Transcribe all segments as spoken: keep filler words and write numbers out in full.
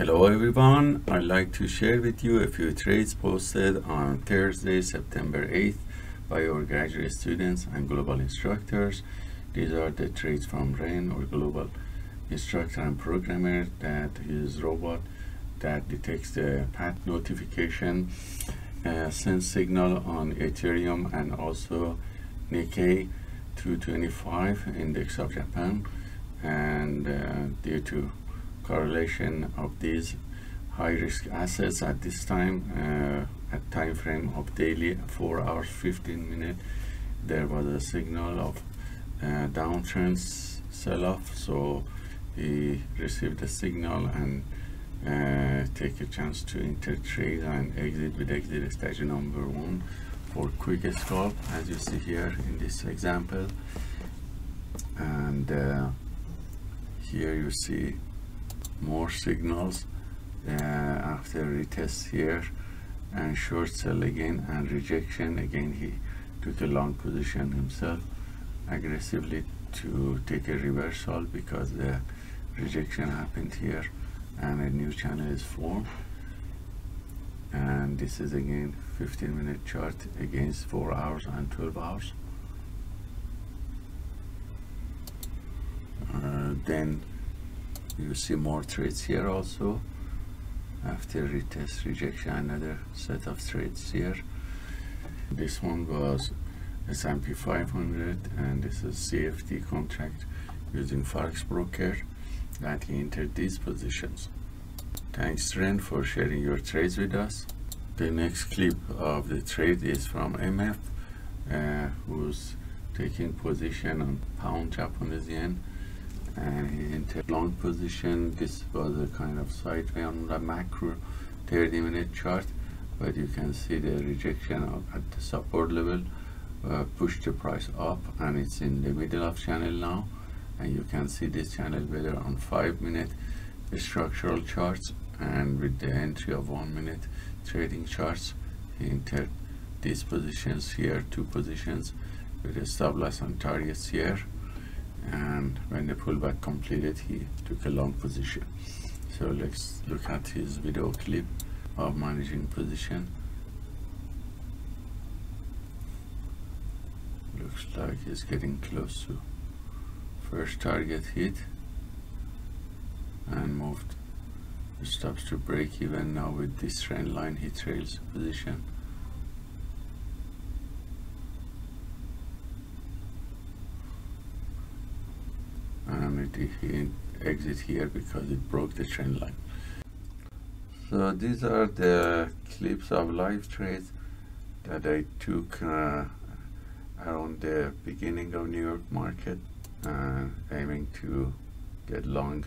Hello everyone, I'd like to share with you a few trades posted on Thursday, September eighth by our graduate students and global instructors. These are the trades from Ren, or global instructor and programmer, that his robot that detects the path notification, uh, sends signal on Ethereum and also Nikkei two twenty-five index of Japan, and uh, due to correlation of these high risk assets at this time, uh, at time frame of daily four hours fifteen minutes, there was a signal of uh, downtrends sell-off, so he received the signal and uh, take a chance to enter trade and exit with exit strategy number one for quick scalp, as you see here in this example. And uh, here you see more signals uh, after retest here and short sell again and rejection again. He took a long position himself aggressively to take a reversal because the rejection happened here and a new channel is formed. And this is again fifteen minute chart against four hours and twelve hours. Uh, then you see more trades here also after retest, rejection, another set of trades here. This one was S and P five hundred, and this is C F D contract using Forex broker that he entered these positions. Thanks Ren for sharing your trades with us. The next clip of the trade is from M F, uh, who's taking position on pound Japanese yen, and he entered long position. This was a kind of sideway on the macro thirty minute chart, but you can see the rejection of, at the support level uh, pushed the price up, and it's in the middle of channel now, and you can see this channel better on five minute structural charts, and with the entry of one minute trading charts he entered these positions here, two positions with a stop loss on targets here, and when the pullback completed he took a long position. So let's look at his video clip of managing position. Looks like he's getting close to first target hit and moved stops to break even. Now with this trend line he trails position. He exit here because it broke the trend line. So these are the clips of live trades that I took uh, around the beginning of New York market, uh, aiming to get long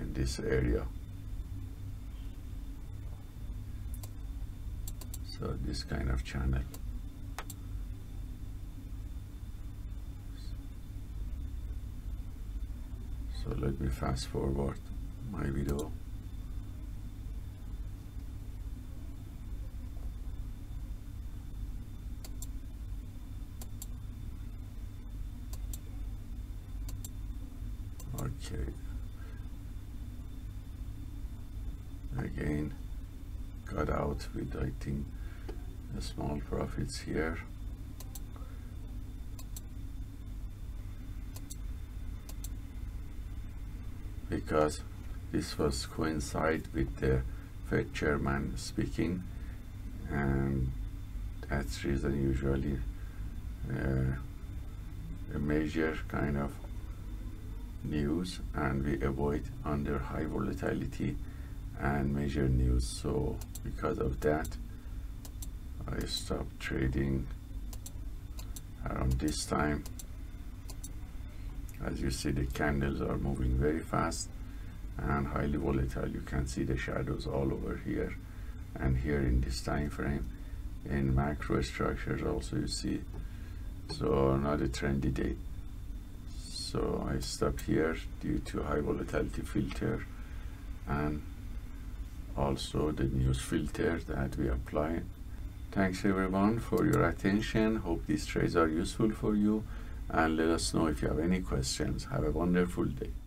in this area. So this kind of channel. So let me fast forward my video. Okay. Again, got out with, I think, the small profits here. Because this was coincide with the Fed chairman speaking, and that's reason usually uh, a major kind of news, and we avoid under high volatility and major news. So because of that I stopped trading around this time. As you see, the candles are moving very fast and highly volatile. You can see the shadows all over here and here in this time frame. In macro structures also you see. So not a trendy day. So I stopped here due to high volatility filter and also the news filter that we apply. Thanks everyone for your attention. Hope these trades are useful for you. And let us know if you have any questions. Have a wonderful day.